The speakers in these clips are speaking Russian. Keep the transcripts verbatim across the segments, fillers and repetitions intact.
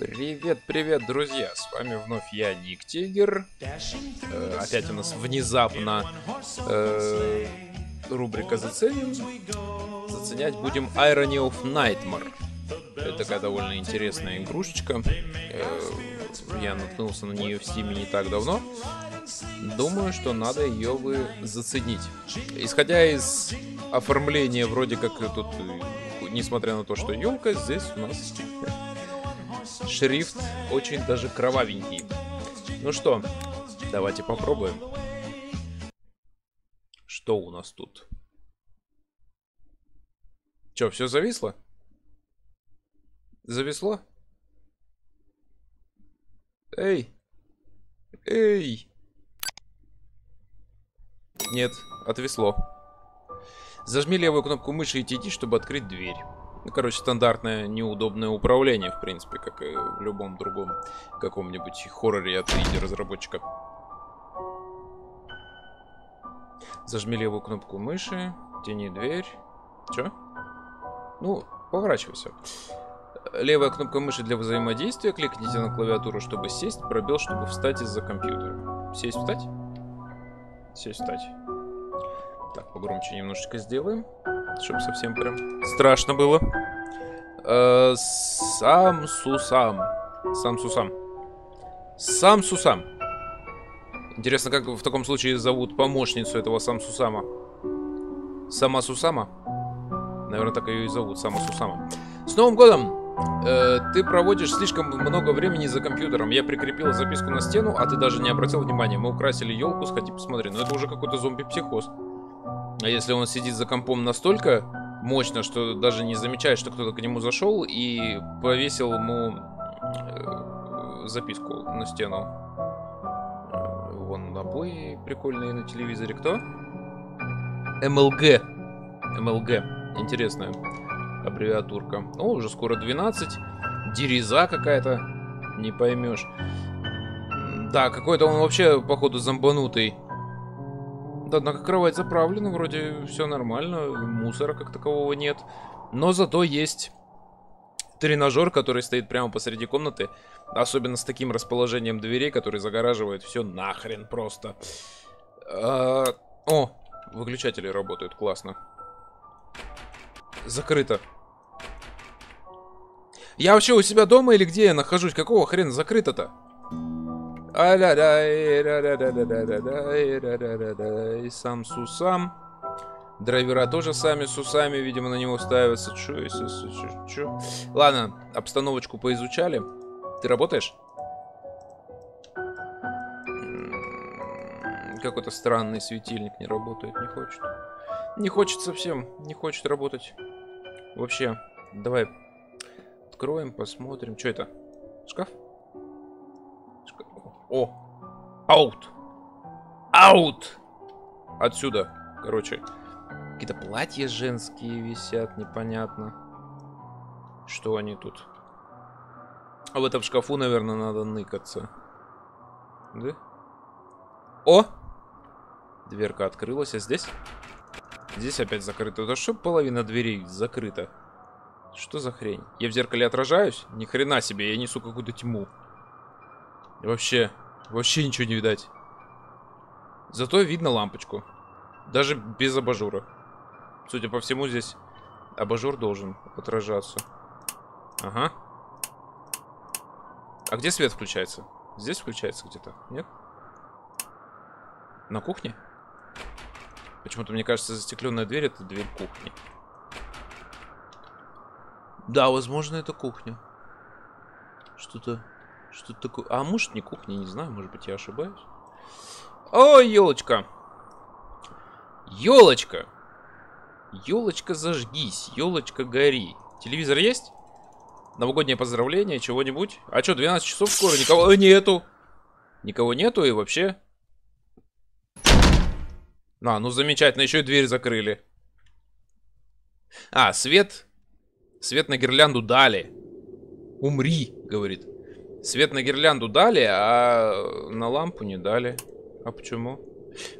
Привет, привет, друзья! С вами вновь я, Ник Тигер. Э, опять у нас внезапно э, рубрика «Заценим». Заценять будем Irony of Nightmare. Это такая довольно интересная игрушечка. Э, я наткнулся на нее в стиме не так давно. Думаю, что надо ее вы заценить. Исходя из оформления, вроде как тут, несмотря на то, что елка, здесь у нас... шрифт очень даже кровавенький. Ну что, давайте попробуем. Что у нас тут? Чё, все зависло? Зависло? Эй! Эй! Нет, отвисло. Зажми левую кнопку мыши и ти ди, чтобы открыть дверь. Ну, короче, стандартное неудобное управление, в принципе, как и в любом другом каком-нибудь хорроре от инди-разработчика. Зажми левую кнопку мыши, тяни дверь. Чё? Ну, поворачивайся. Левая кнопка мыши для взаимодействия. Кликните на клавиатуру, чтобы сесть. Пробел, чтобы встать из-за компьютера. Сесть, встать? Сесть, встать. Так, погромче немножечко сделаем. Чтобы совсем прям страшно было. Э, сам Сусам. Сам Сусам. Сам Сусам. Интересно, как в таком случае зовут помощницу этого Сам Сусама? Сама Сусама? Наверное, так ее и зовут. Сама Сусама. С Новым годом! Э, ты проводишь слишком много времени за компьютером. Я прикрепила записку на стену, а ты даже не обратил внимания. Мы украсили елку, сходи посмотри. Но это уже какой-то зомби-психоз. А если он сидит за компом настолько мощно, что даже не замечает, что кто-то к нему зашел и повесил ему э, записку на стену. Э, вон обои прикольные на телевизоре. Кто? эм эл джи. эм эл джи. Интересная аббревиатурка. Ну, уже скоро двенадцать. Дереза какая-то. Не поймешь. Да, какой-то он вообще, походу, зомбанутый. Однако кровать заправлена, вроде все нормально, мусора как такового нет. Но зато есть тренажер, который стоит прямо посреди комнаты. Особенно с таким расположением дверей, который загораживает все нахрен просто. А, о, выключатели работают, классно. Закрыто. Я вообще у себя дома или где я нахожусь? Какого хрена закрыто-то? Сам Сусам. Драйвера тоже сами Сусами, видимо, на него ставятся. Чё, чё, чё. Ладно, обстановочку поизучали. Ты работаешь? Какой-то странный светильник не работает, не хочет. Не хочет совсем, не хочет работать. Вообще, давай откроем, посмотрим. Чё это? Шкаф? О, аут, аут, отсюда, короче, какие-то платья женские висят, непонятно, что они тут. А в этом шкафу, наверное, надо ныкаться, да? О, дверка открылась, а здесь, здесь опять закрыто, да что половина дверей закрыта, что за хрень? Я в зеркале отражаюсь? Ни хрена себе, я несу какую-то тьму. Вообще, вообще ничего не видать. Зато видно лампочку. Даже без абажура. Судя по всему, здесь абажур должен отражаться. Ага. А где свет включается? Здесь включается где-то, нет? На кухне? Почему-то, мне кажется, застекленная дверь — это дверь кухни. Да, возможно, это кухня. Что-то... Что-то такое... А может, не кухня, не знаю, может быть, я ошибаюсь. О, елочка! Елочка! Елочка, зажгись, елочка, гори. Телевизор есть? Новогоднее поздравление, чего-нибудь? А что, двенадцать часов скоро, никого нету. Никого нету и вообще... А, ну замечательно, еще и дверь закрыли. А, свет... Свет на гирлянду дали. Умри, говорит. Свет на гирлянду дали, а на лампу не дали. А почему?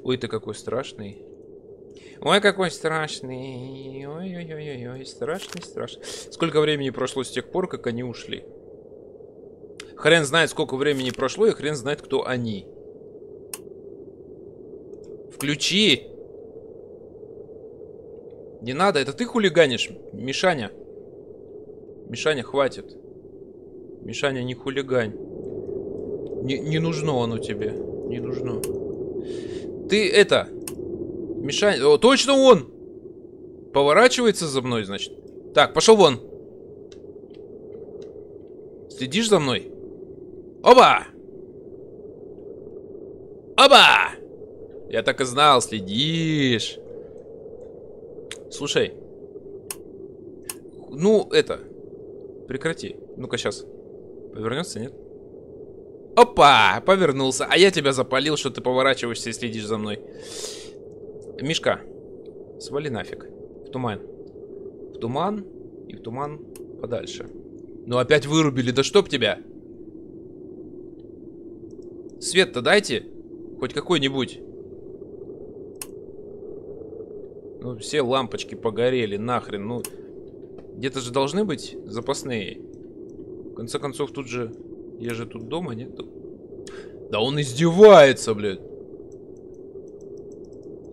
Ой, ты какой страшный. Ой, какой страшный. Ой-ой-ой-ой, страшный, страшный. Сколько времени прошло с тех пор, как они ушли? Хрен знает, сколько времени прошло, и хрен знает, кто они. Включи! Не надо, это ты хулиганишь, Мишаня. Мишаня, хватит. Мишаня, не хулигань. Не, не нужно оно тебе. Не нужно. Ты это... Мишаня... О, точно он! Поворачивается за мной, значит. Так, пошел вон. Следишь за мной? Оба! Оба! Я так и знал, следишь. Слушай. Ну, это... Прекрати. Ну-ка, сейчас. Повернется, нет? Опа! Повернулся. А я тебя запалил, что ты поворачиваешься и следишь за мной. Мишка, свали нафиг. В туман. В туман и в туман подальше. Ну опять вырубили, да чтоб тебя! Свет-то дайте. Хоть какой-нибудь. Ну все лампочки погорели, нахрен. Ну где-то же должны быть запасные. В конце концов тут же... Я же тут дома, нет? Да он издевается, блядь.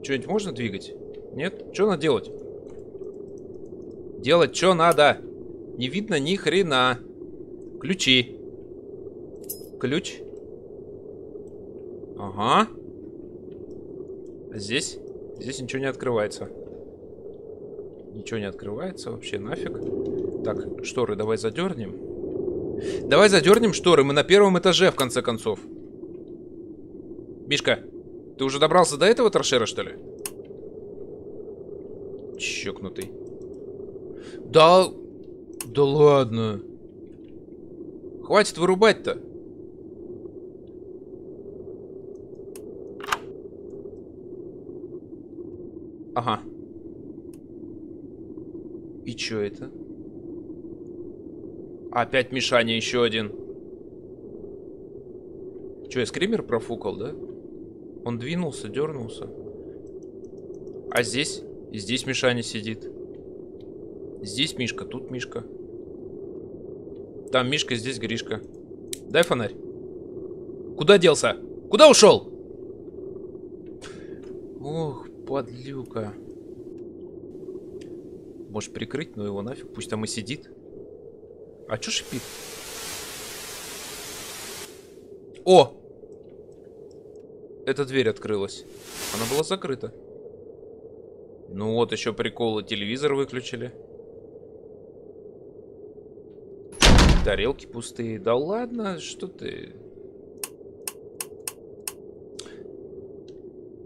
Что-нибудь можно двигать? Нет? Что надо делать? Делать что надо? Не видно ни хрена. Ключи. Ключ. Ага. Здесь? Здесь ничего не открывается. Ничего не открывается вообще, нафиг. Так, шторы давай задернем. Давай задернем шторы, мы на первом этаже, в конце концов. Мишка, ты уже добрался до этого торшера, что ли? Чокнутый. Да... Да ладно. Хватит вырубать-то. Ага. И чё это? Опять Мишаня, еще один. Чё, я скример профукал, да? Он двинулся, дернулся. А здесь? И здесь Мишаня сидит. Здесь Мишка, тут Мишка. Там Мишка, здесь Гришка. Дай фонарь. Куда делся? Куда ушел? Ох, подлюка. Можешь прикрыть, но его нафиг. Пусть там и сидит. А чё шипит? О! Эта дверь открылась. Она была закрыта. Ну вот еще приколы. Телевизор выключили. Тарелки пустые. Да ладно, что ты?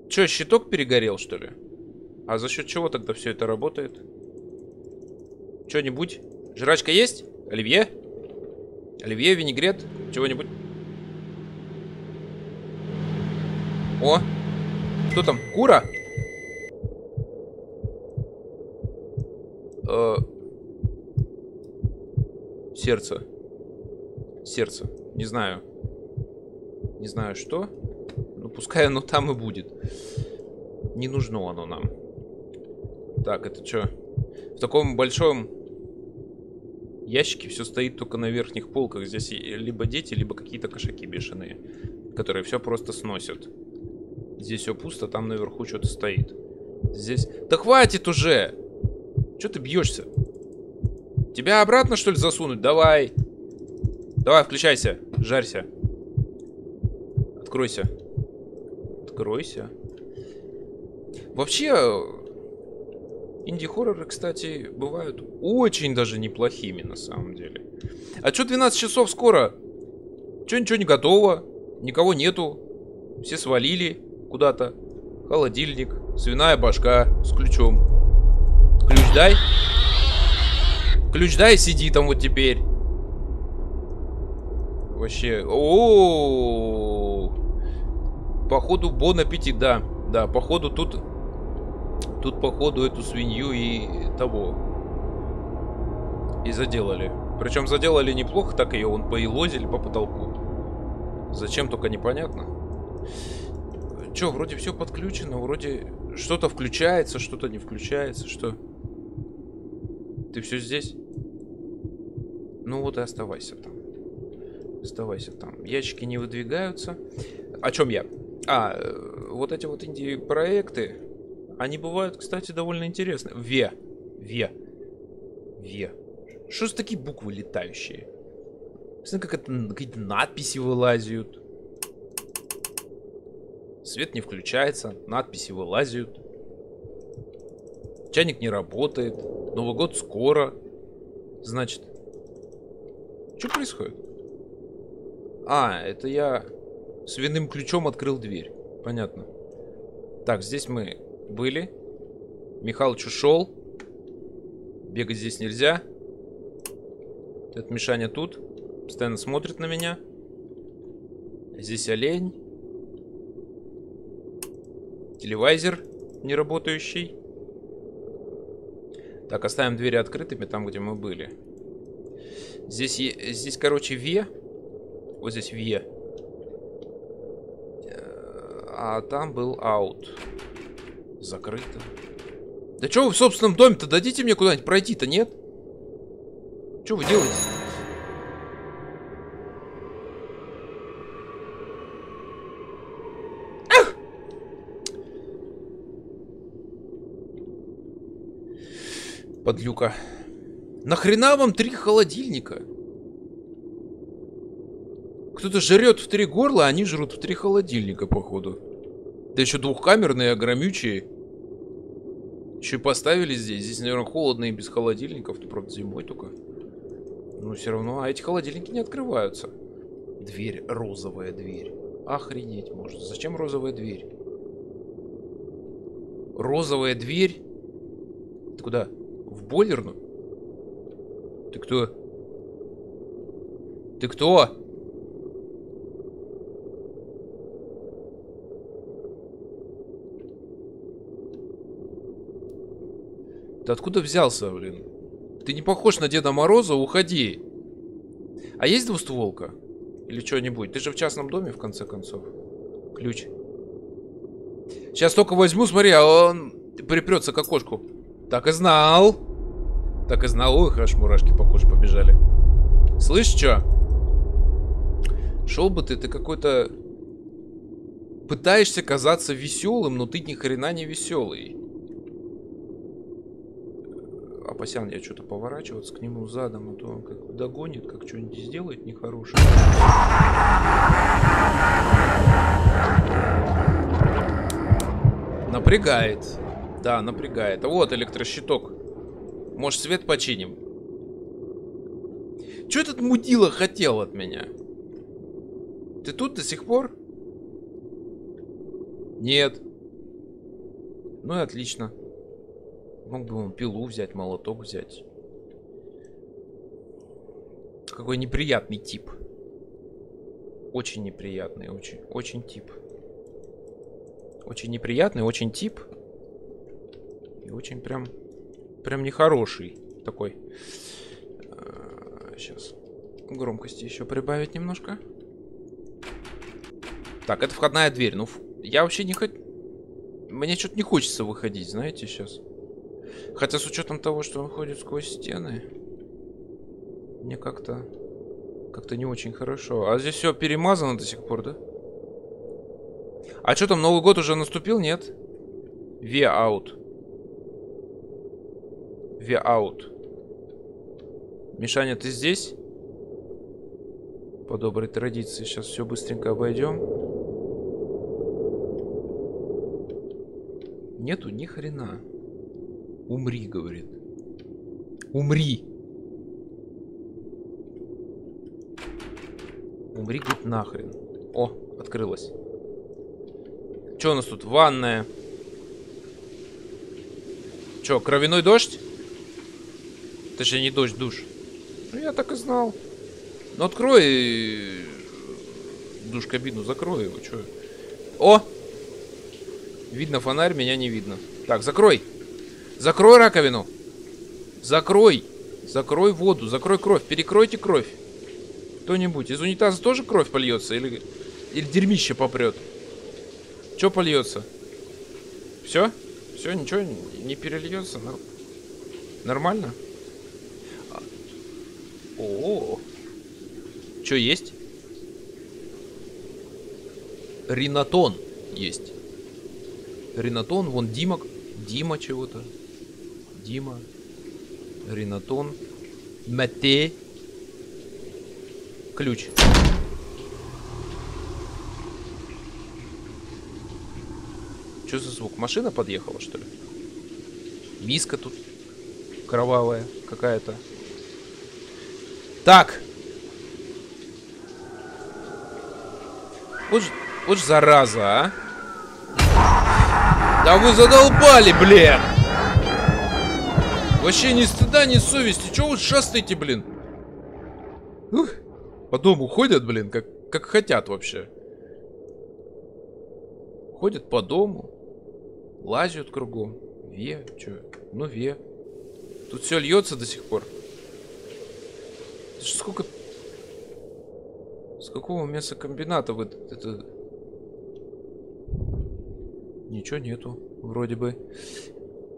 Чё, щиток перегорел, что ли? А за счет чего тогда все это работает? Что-нибудь? Жрачка есть? Оливье? Оливье, винегрет? Чего-нибудь? О! Кто там? Кура? Э-э- сердце. Сердце. Не знаю. Не знаю что. Ну пускай оно там и будет. Не нужно оно нам. Так, это что? В таком большом... ящики, все стоит только на верхних полках. Здесь либо дети, либо какие-то кошаки бешеные, которые все просто сносят. Здесь все пусто, там наверху что-то стоит. Здесь... Да хватит уже! Че ты бьешься? Тебя обратно, что ли, засунуть? Давай! Давай, включайся! Жарься! Откройся! Откройся! Вообще... инди-хорроры, кстати, бывают очень даже неплохими, на самом деле. А чё двенадцать часов скоро? Чё ничего не готово? Никого нету? Все свалили куда-то. Холодильник, свиная башка с ключом. Ключ дай. Ключ дай, сиди там вот теперь. Вообще... О-о-о-о. Походу, бон аппетит, да. Да, походу тут... Тут, походу, эту свинью и того. И заделали. Причем заделали неплохо, так ее он поелозили по потолку. Зачем, только непонятно. Че, вроде все подключено, вроде что-то включается, что-то не включается, что... Ты все здесь? Ну вот и оставайся там. Оставайся там. Ящики не выдвигаются. О чем я? А, вот эти вот инди-проекты, они бывают, кстати, довольно интересны. Ве. Ве. Ве. Что ж такие буквы летающие? Посмотри, как это, какие-то надписи вылазят. Свет не включается, надписи вылазят. Чайник не работает. Новый год скоро. Значит, что происходит? А, это я свиным ключом открыл дверь. Понятно. Так, здесь мы были. Михалыч ушел. Бегать здесь нельзя. Этот Мишаня тут. Постоянно смотрит на меня. Здесь олень. Телевизор не работающий. Так, оставим двери открытыми там, где мы были. Здесь, здесь короче, Ве. Вот здесь Ве. А там был аут. Закрыто. Да что вы в собственном доме-то? Дадите мне куда-нибудь пройти-то, нет? Что вы делаете? Ах! Подлюка. Нахрена вам три холодильника? Кто-то жрет в три горла, а они жрут в три холодильника, походу. Да еще двухкамерные, огромючие. Еще и поставили здесь. Здесь, наверное, холодно и без холодильников. Ну, правда, зимой только. Но все равно. А эти холодильники не открываются. Дверь. Розовая дверь. Охренеть можно. Зачем розовая дверь? Розовая дверь? Ты куда? В бойлерную? Ты кто? Ты кто? Ты откуда взялся, блин? Ты не похож на Деда Мороза, уходи. А есть двустволка? Или что-нибудь? Ты же в частном доме, в конце концов. Ключ. Сейчас только возьму, смотри, а он припрется к окошку. Так и знал. Так и знал. Ой, аж мурашки по коже побежали. Слышь, что? Шел бы ты, ты какой-то... Пытаешься казаться веселым, но ты ни хрена не веселый. Опасян я что-то поворачиваться к нему задом, а то он как догонит, как что-нибудь сделает нехорошее. Напрягает. Да, напрягает. А вот электрощиток. Может, свет починим? Че этот мудила хотел от меня? Ты тут до сих пор? Нет. Ну и отлично. Мог бы он пилу взять, молоток взять. Какой неприятный тип. Очень неприятный, очень, очень тип. Очень неприятный, очень тип. И очень прям, прям нехороший такой. Сейчас громкости еще прибавить немножко. Так, это входная дверь. Ну, я вообще не хочу... Мне что-то не хочется выходить, знаете, сейчас. Хотя с учетом того, что он ходит сквозь стены, мне как-то как-то не очень хорошо. А здесь все перемазано до сих пор, да? А что там, Новый год уже наступил, нет? Ве аут. Ве аут. Мишаня, ты здесь? По доброй традиции сейчас все быстренько обойдем. Нету ни хрена. Умри, говорит. Умри. Умри, говорит, нахрен. О, открылась. Че у нас тут? Ванная. Че, кровяной дождь? Точнее, не дождь, душ. Ну, я так и знал. Ну, открой душ-кабину, закрой его, че. О! Видно фонарь, меня не видно. Так, закрой. Закрой раковину. Закрой. Закрой воду. Закрой кровь. Перекройте кровь. Кто-нибудь. Из унитаза тоже кровь польется? Или, или дерьмище попрет? Че польется? Все? Все, ничего не перельется? Нормально? О-о-о. Че, есть? ринатон есть. Ринатон, вон Димок. Дима чего-то. Дима. Ринатон. Мате. Ключ. Что за звук? Машина подъехала, что ли? Миска тут кровавая какая-то. Так. Вот, вот зараза, а. Да вы задолбали, блин. Вообще ни стыда, ни совести. Чего вы шастаете, блин? Ух. Потом уходят, блин, как, как хотят вообще. Ходят по дому. Лазят кругом. Ве, че? Ну, ве. Тут все льется до сих пор. Сколько... С какого мясокомбината вы... Это... Ничего нету, вроде бы.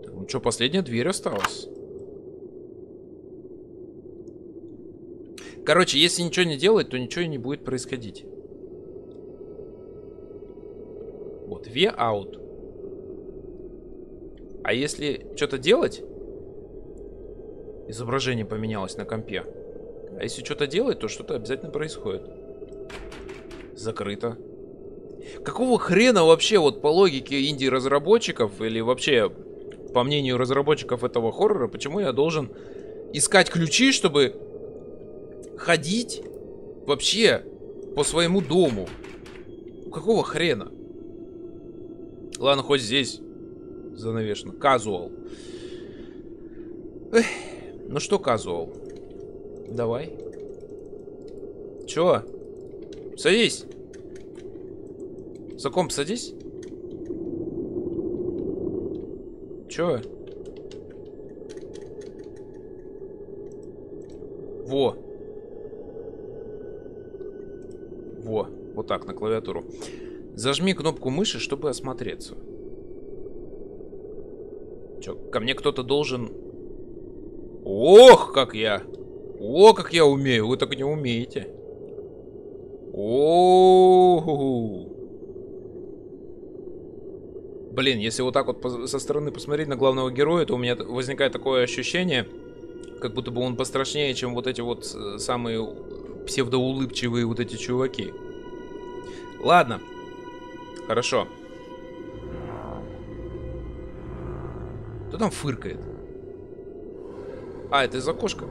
Так, ну что, последняя дверь осталась. Короче, если ничего не делать, то ничего и не будет происходить. Вот, way out. А если что-то делать... Изображение поменялось на компе. А если что-то делать, то что-то обязательно происходит. Закрыто. Какого хрена вообще, вот по логике инди-разработчиков, или вообще, по мнению разработчиков этого хоррора, почему я должен искать ключи, чтобы ходить вообще по своему дому? Какого хрена? Ладно, хоть здесь занавешено. Казуал. Эх, ну что, казуал? Давай. Чё? Садись. За комп садись. Чё? Во. Во. Вот так, на клавиатуру. Зажми кнопку мыши, чтобы осмотреться. Чё, ко мне кто-то должен... Ох, как я... О, как я умею, вы так не умеете. О-о-о-о. Блин, если вот так вот со стороны посмотреть на главного героя, то у меня возникает такое ощущение, как будто бы он пострашнее, чем вот эти вот самые псевдоулыбчивые вот эти чуваки. Ладно. Хорошо. Кто там фыркает? А, это из окошка.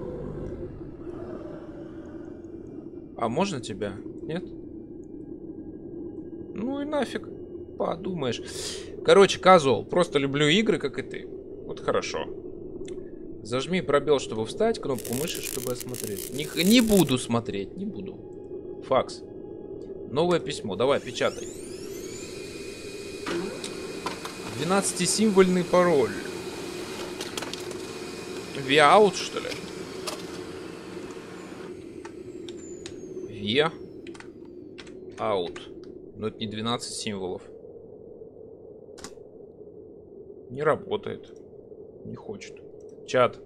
А можно тебя? Нет? Ну и нафиг. Подумаешь. Короче, казуал. Просто люблю игры, как и ты. Вот хорошо. Зажми пробел, чтобы встать. Кнопку мыши, чтобы осмотреть. Не, не буду смотреть. Не буду. Факс. Новое письмо. Давай, печатай. двенадцатисимвольный пароль. Виаут, что ли? Е. Аут. Но это не двенадцать символов. Не работает. Не хочет. Чат.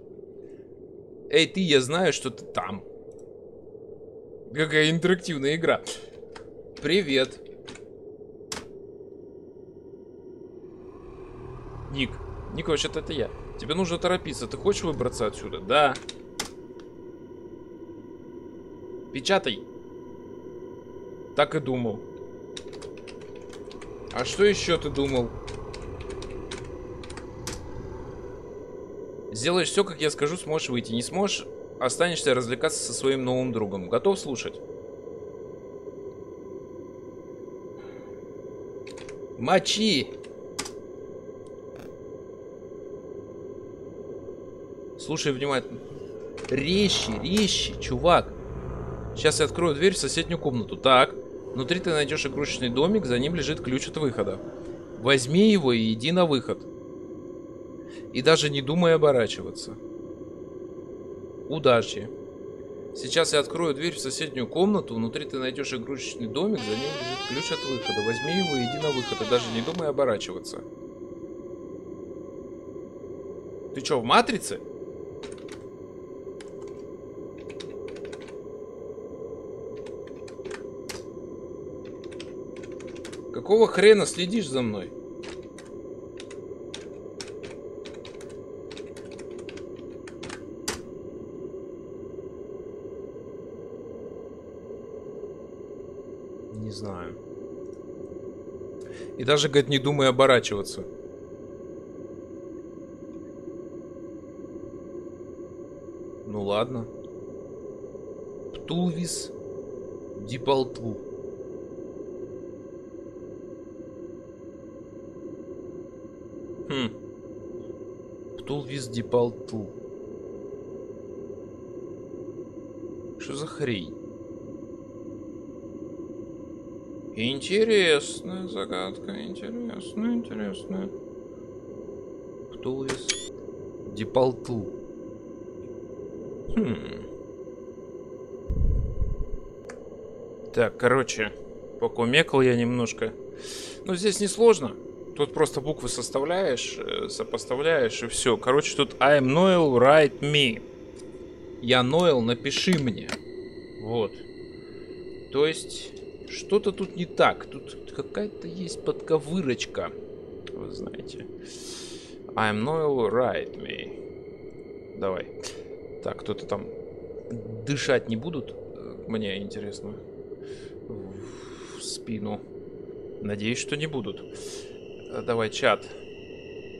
Эй, ты, я знаю, что ты там. Какая интерактивная игра. Привет. Ник. Ник, вообще-то это я. Тебе нужно торопиться. Ты хочешь выбраться отсюда? Да. Печатай. Так и думал. А что еще ты думал? Сделаешь все, как я скажу, сможешь выйти. Не сможешь, останешься развлекаться со своим новым другом. Готов слушать? Мочи! Слушай внимательно. Рещи, рещи, чувак. Сейчас я открою дверь в соседнюю комнату. Так. Внутри ты найдешь игрушечный домик, за ним лежит ключ от выхода. Возьми его и иди на выход. И даже не думай оборачиваться. Удачи. Сейчас я открою дверь в соседнюю комнату, внутри ты найдешь игрушечный домик, за ним лежит ключ от выхода. Возьми его и иди на выход, и даже не думай оборачиваться. Ты что, в матрице? Какого хрена следишь за мной? Не знаю. И даже, говорит, не думай оборачиваться. Ну ладно. Птулвис Дипалтву. Хм. Птулвис Дипалтву. Что за хрень? Интересная загадка, интересная, интересная. Птулвис Дипалтву. Хм. Так, короче, покумекал я немножко. Но здесь не сложно. Тут просто буквы составляешь, сопоставляешь и все. Короче, тут I'm Noel, write me. Я Ноэл, напиши мне. Вот. То есть что-то тут не так. Тут какая-то есть подковырочка. Вы знаете. I'm Noel, write me. Давай. Так, кто-то там дышать не будут. Мне интересно. В спину. Надеюсь, что не будут. Давай, чат.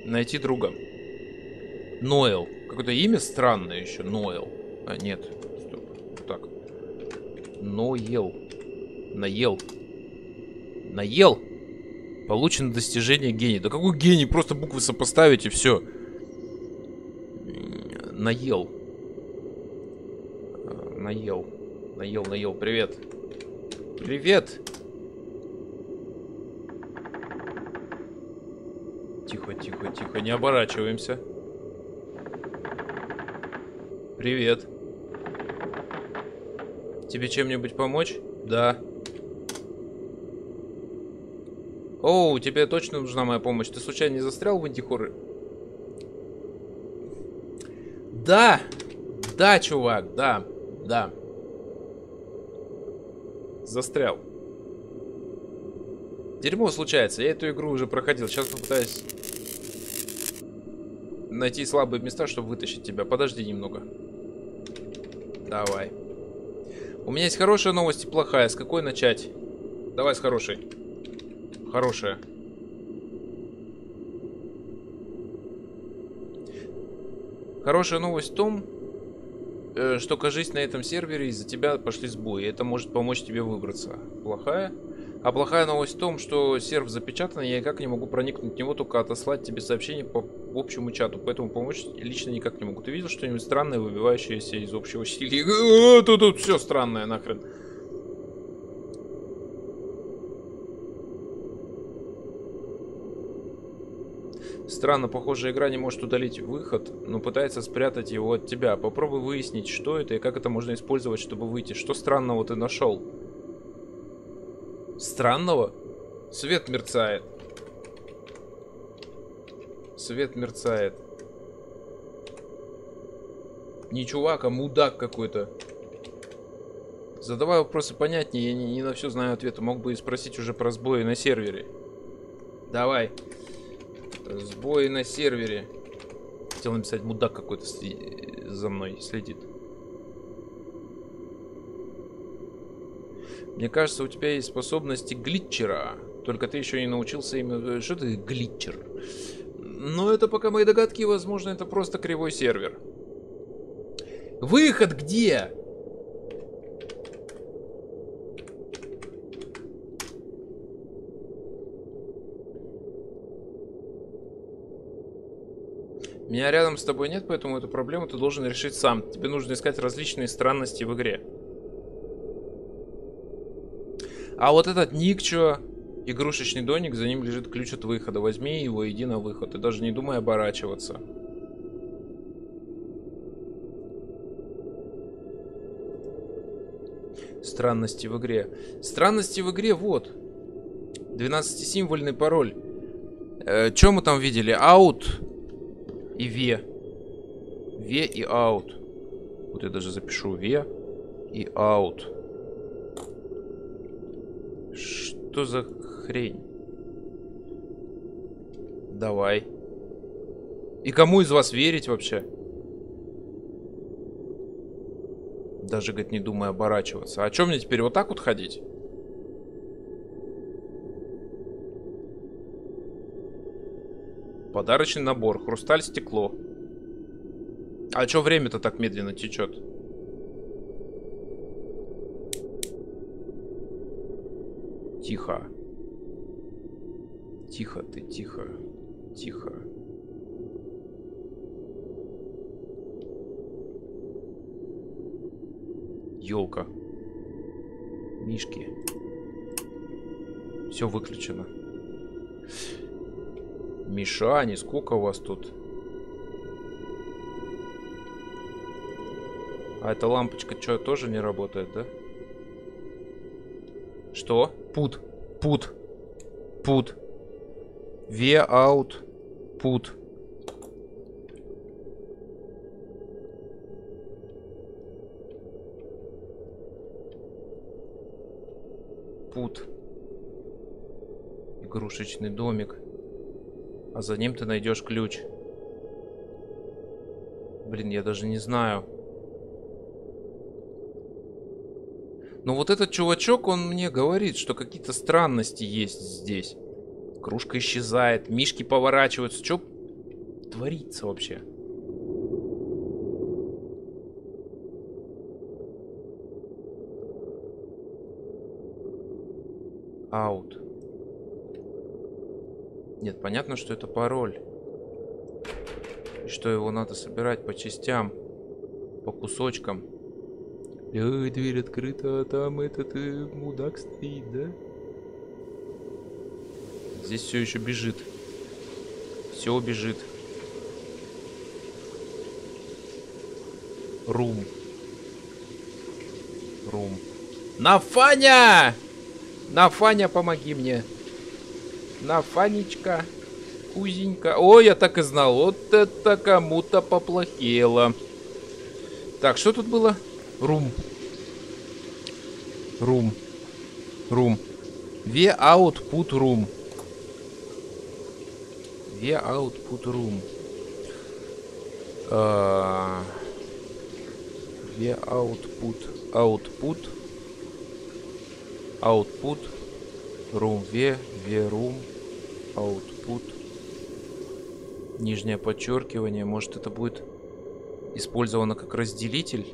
Найти друга. Ноэл. Какое-то имя странное еще. Ноэл. А, нет. Стоп. Так. Ноел. Наел. Наел. Получено достижение гений. Да какой гений? Просто буквы сопоставить и все. Наел. Наел. Наел, наел. Привет. Привет. Тихо, тихо, тихо. Не оборачиваемся. Привет. Тебе чем-нибудь помочь? Да. Оу, тебе точно нужна моя помощь. Ты случайно не застрял в антихоры? Да. Да, чувак, да. Да. Застрял. Дерьмо случается. Я эту игру уже проходил. Сейчас попытаюсь найти слабые места, чтобы вытащить тебя. Подожди немного. Давай. У меня есть хорошая новость и плохая. С какой начать? Давай с хорошей. Хорошая. Хорошая новость в том, что, кажись, на этом сервере из-за тебя пошли сбои. Это может помочь тебе выбраться. Плохая. А плохая новость в том, что сервер запечатан, и я никак не могу проникнуть в него, только отослать тебе сообщение по общему чату. Поэтому помочь лично никак не могу. Ты видел что-нибудь странное, выбивающееся из общего стиля? Тут, тут все странное нахрен. Странно, похоже, игра не может удалить выход, но пытается спрятать его от тебя. Попробуй выяснить, что это и как это можно использовать, чтобы выйти. Что странного ты нашел? Странного? Свет мерцает. Свет мерцает. Не чувак, а мудак какой-то. Задавай вопросы понятнее, я не, не на все знаю ответа. Мог бы и спросить уже про сбои на сервере. Давай. Сбои на сервере. Хотел написать, мудак какой-то за мной следит. Мне кажется, у тебя есть способности глитчера. Только ты еще не научился ими. Что ты глитчер? Но это пока мои догадки. Возможно, это просто кривой сервер. Выход где? Меня рядом с тобой нет, поэтому эту проблему ты должен решить сам. Тебе нужно искать различные странности в игре. А вот этот Ник, чё? Игрушечный домик, за ним лежит ключ от выхода. Возьми его, иди на выход. И даже не думай оборачиваться. Странности в игре. Странности в игре, вот. двенадцатисимвольный пароль. Э, чё мы там видели? Аут. И ве. Ве и аут. Вот я даже запишу ве и аут. Что за хрень? Давай. И кому из вас верить вообще? Даже, говорит, не думая оборачиваться. А что мне теперь вот так вот ходить? Подарочный набор. Хрусталь, стекло. А что время-то так медленно течет? Тихо. Тихо ты, тихо. Тихо. Ёлка. Мишки. Все выключено. Мишани, сколько у вас тут? А эта лампочка что, тоже не работает, да? Что? Пут. Пут. Пут. Ве аут. Пут. Пут. Игрушечный домик. А за ним ты найдешь ключ. Блин, я даже не знаю. Но вот этот чувачок, он мне говорит, что какие-то странности есть здесь. Кружка исчезает, мишки поворачиваются. Что творится вообще? Аут. Нет, понятно, что это пароль. И что его надо собирать по частям, по кусочкам. Ой, дверь открыта, а там этот э, мудак стоит, да? Здесь все еще бежит. Все бежит. Рум. Рум. Нафаня! Нафаня, помоги мне. Нафанечка. Кузенька. Ой, я так и знал. Вот это кому-то поплохело. Так, что тут было? Рум. Рум. Рум. Ве аутпут рум. Ве аутпут рум. Ве аутпут. Аутпут. Аутпут. Рум. Ве. Ве рум. Аутпут. Нижнее подчеркивание. Может, это будет использовано как разделитель?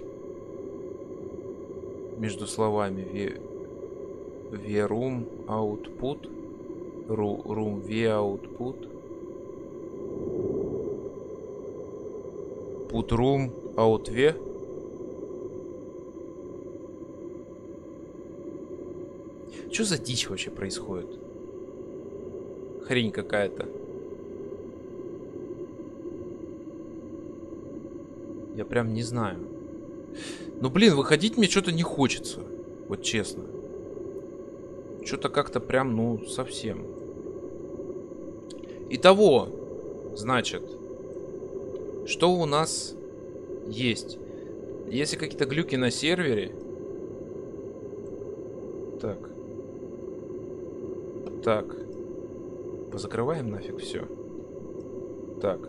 Между словами верум output, рум ве output, put room out ве. Что за дичь вообще происходит? Хрень какая-то. Я прям не знаю. Ну, блин, выходить мне что-то не хочется. Вот честно. Что-то как-то прям, ну, совсем. Итого, значит, что у нас есть? Если какие-то глюки на сервере... Так. Так. Позакрываем нафиг все. Так.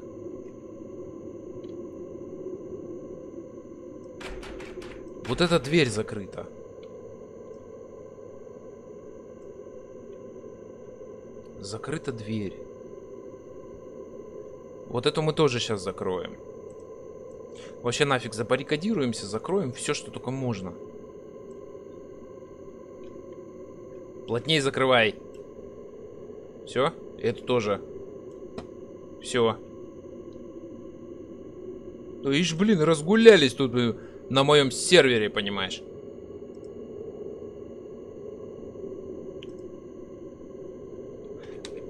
Вот эта дверь закрыта. Закрыта дверь. Вот эту мы тоже сейчас закроем. Вообще нафиг забаррикадируемся, закроем все, что только можно. Плотнее закрывай. Все, эту тоже. Все. Ну ишь, блин, разгулялись тут... На моем сервере, понимаешь?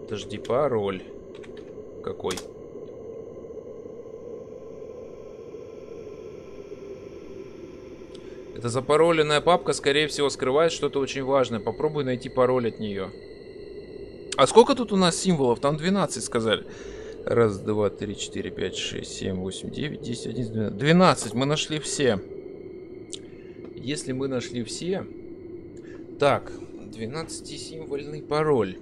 Подожди, пароль. Какой? Эта запароленная папка, скорее всего, скрывает что-то очень важное. Попробуй найти пароль от нее. А сколько тут у нас символов? Там двенадцать, сказали. Раз, два, три, четыре, пять, шесть, семь, восемь, девять, десять, одиннадцать, двенадцать. двенадцать мы нашли все. Если мы нашли все... Так, двенадцатисимвольный пароль.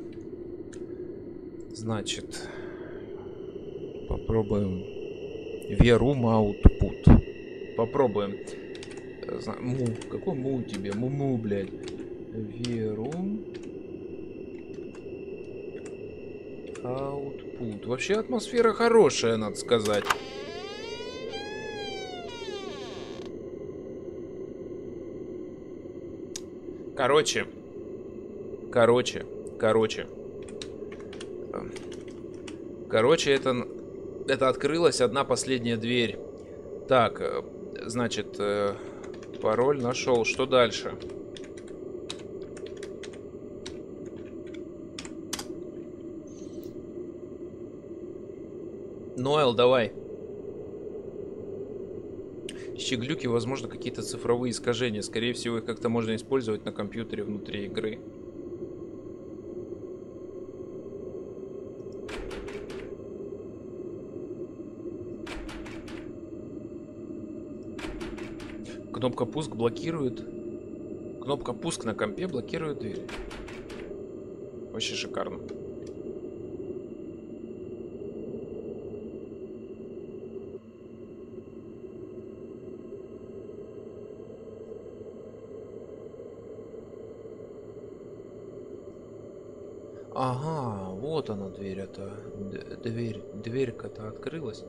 Значит, Попробуем. Верум аутпут. Попробуем. Му. Какой му тебе? Му-му, блядь. Верум. Аутпут. Вообще атмосфера хорошая, надо сказать. Короче. Короче. Короче. Короче, это, это открылась одна последняя дверь. Так, значит, пароль нашел. Что дальше? Ноэл, давай. Щеглюки, возможно, какие-то цифровые искажения. Скорее всего, их как-то можно использовать на компьютере внутри игры. Кнопка пуск блокирует. Кнопка пуск на компе блокирует дверь. Вообще шикарно. Ага, вот она дверь, это дверь, дверь-то открылась.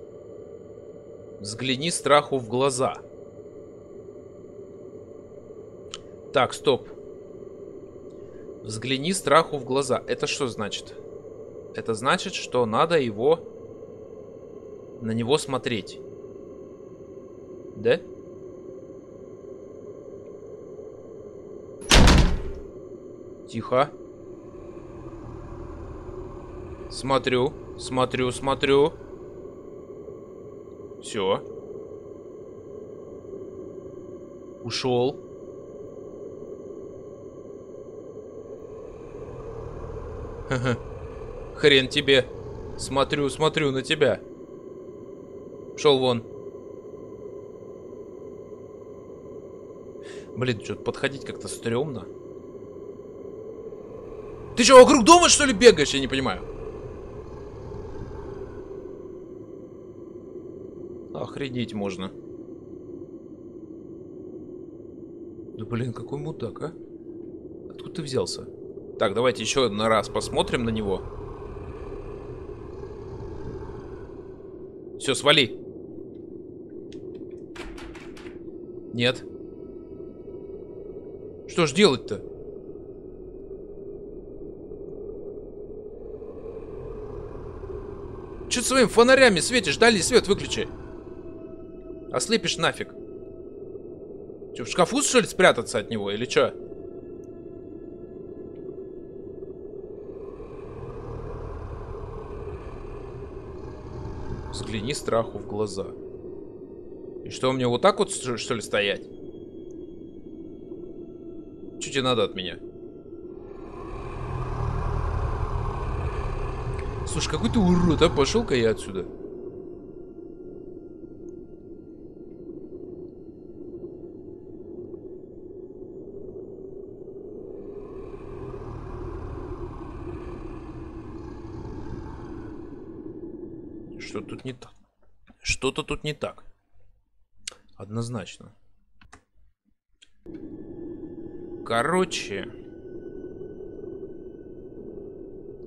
Взгляни страху в глаза. Так, стоп. Взгляни страху в глаза. Это что значит? Это значит, что надо его... На него смотреть. Да? Тихо. Смотрю, смотрю, смотрю. Все. Ушел. Хрен тебе. Смотрю, смотрю на тебя. Шел вон. Блин, что-то подходить как-то стрёмно. Ты что, вокруг дома, что ли, бегаешь? Я не понимаю. Охренеть можно. Да блин, какой мудак, а? Откуда ты взялся? Так, давайте еще на раз посмотрим на него. Все, свали. Нет. Что ж делать-то? Че ты своими фонарями светишь? Дальний свет выключи. Ослепишь нафиг. Че, в шкафу, что ли, спрятаться от него или че? Взгляни страху в глаза. И что, мне вот так вот, что ли, стоять? Что тебе надо от меня? Слушай, какой ты урод, а? Пошел-ка я отсюда. Что-то тут не так. Что-то тут не так. Однозначно. Короче.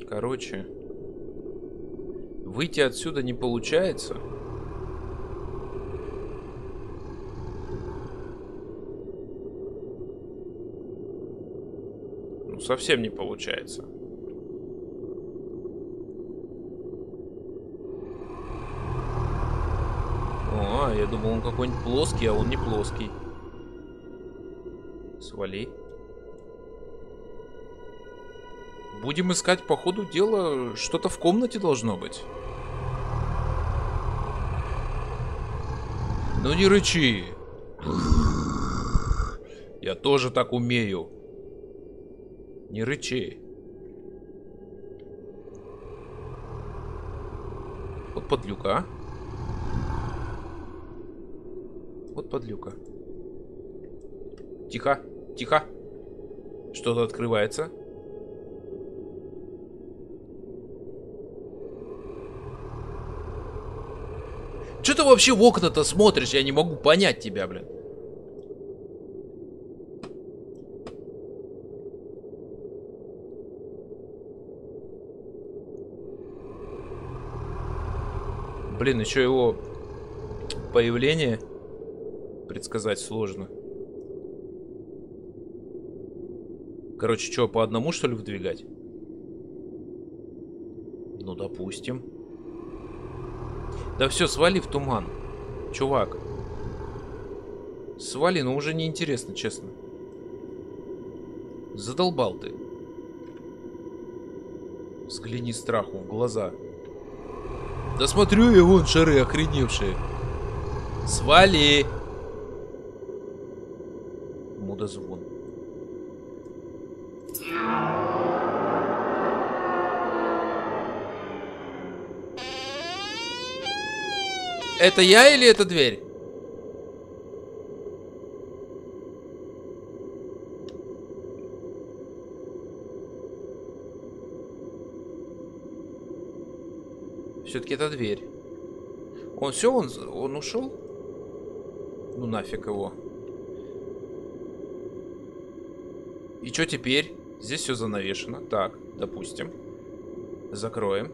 Короче. Выйти отсюда не получается. Ну, совсем не получается. Я думал, он какой-нибудь плоский, а он не плоский. Свали. Будем искать по ходу дела, что-то в комнате должно быть. Ну не рычи. Я тоже так умею. Не рычи. Вот подлюка, а? Вот подлюка. Тихо, тихо. Что-то открывается. Че ты вообще в окна-то смотришь? Я не могу понять тебя, блин. Блин, еще его появление предсказать сложно. Короче, что, по одному, что ли, выдвигать? Ну, допустим. Да все, свали в туман. Чувак. Свали, но уже неинтересно, честно. Задолбал ты. Взгляни страху в глаза. Да смотрю я, вон шары охреневшие. Свали. Мудозвон. Это я или это дверь? Все-таки это дверь. Он все, он, он ушел? Ну нафиг его. И что теперь? Здесь все занавешено. Так, допустим. Закроем.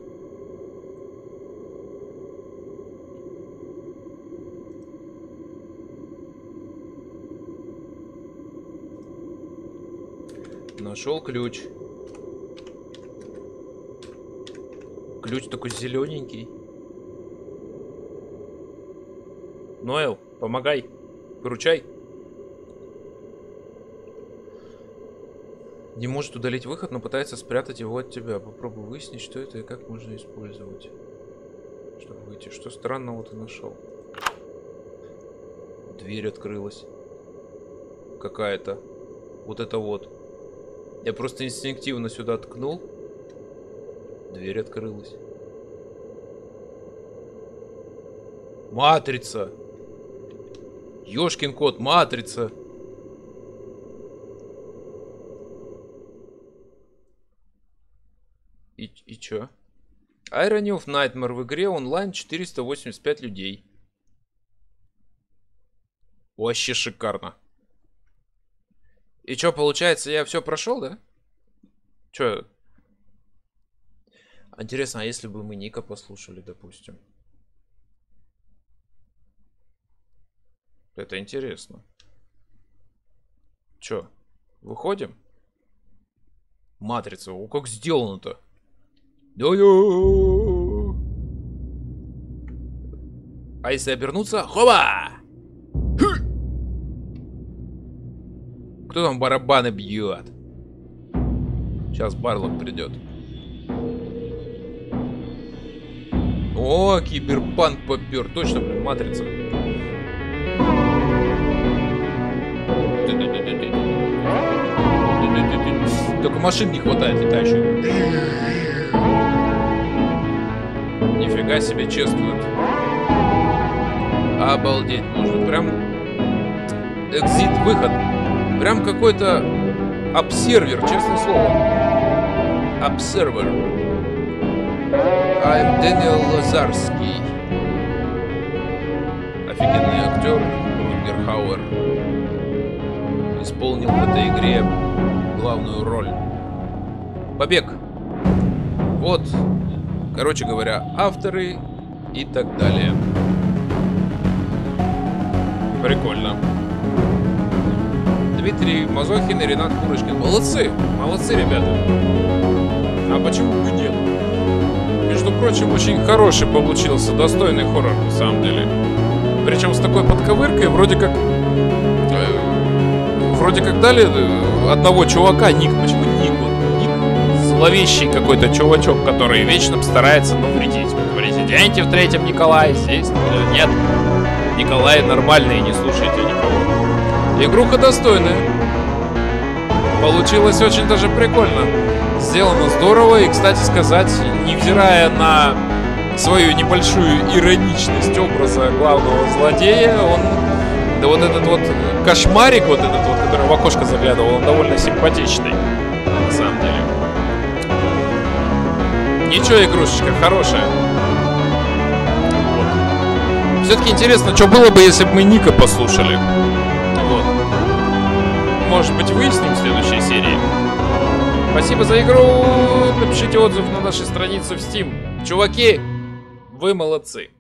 Нашел ключ. Ключ такой зелененький. Ноэл, помогай. Выручай. Не может удалить выход, но пытается спрятать его от тебя. Попробуй выяснить, что это и как можно использовать, чтобы выйти. Что странного ты нашел? Дверь открылась. Какая-то. Вот это вот. Я просто инстинктивно сюда ткнул. Дверь открылась. Матрица! Ёшкин кот, матрица! И, и чё? Irony of Nightmare в игре онлайн четыреста восемьдесят пять людей. Вообще шикарно. И чё, получается, я все прошел, да? Чё? Интересно, а если бы мы Ника послушали, допустим? Это интересно. Чё? Выходим? Матрица, о, как сделано-то? А если обернуться? Хоба! Кто там барабаны бьет? Сейчас Барлок придет. О, киберпанк попер. Точно, блин, матрица. Только машин не хватает летающих. Нифига себе чествуют. Обалдеть. Можно прям... Экзит, выход. Прям какой-то обсервер, честное слово. Обсервер. I'm Дэниел Лазарский. Офигенный актер Рутгер Хауэр. Исполнил в этой игре главную роль. Побег. Вот. Короче говоря, авторы и так далее. Прикольно. Дмитрий Мазохин и Ренат Курочкин. Молодцы! Молодцы, ребята! А почему бы нет? Между прочим, очень хороший получился, достойный хоррор, на самом деле. Причем с такой подковыркой вроде как... Э, вроде как дали одного чувака, Ник, почему Ник? Вот, Ник зловещий какой-то чувачок, который вечно старается навредить. В «Резиденте» в третьем Николай, здесь нет. Николай нормальный, не слушайте никого. Игруха достойная. Получилось очень даже прикольно. Сделано здорово. И, кстати сказать, невзирая на свою небольшую ироничность образа главного злодея, он... Да вот этот вот кошмарик, вот этот вот, который в окошко заглядывал, он довольно симпатичный. На самом деле. Ничего, игрушечка хорошая. все-таки интересно, что было бы, если бы мы Ника послушали. Вот. Может быть, выясним в следующей серии. Спасибо за игру. Напишите отзыв на нашей странице в Steam. Чуваки, вы молодцы.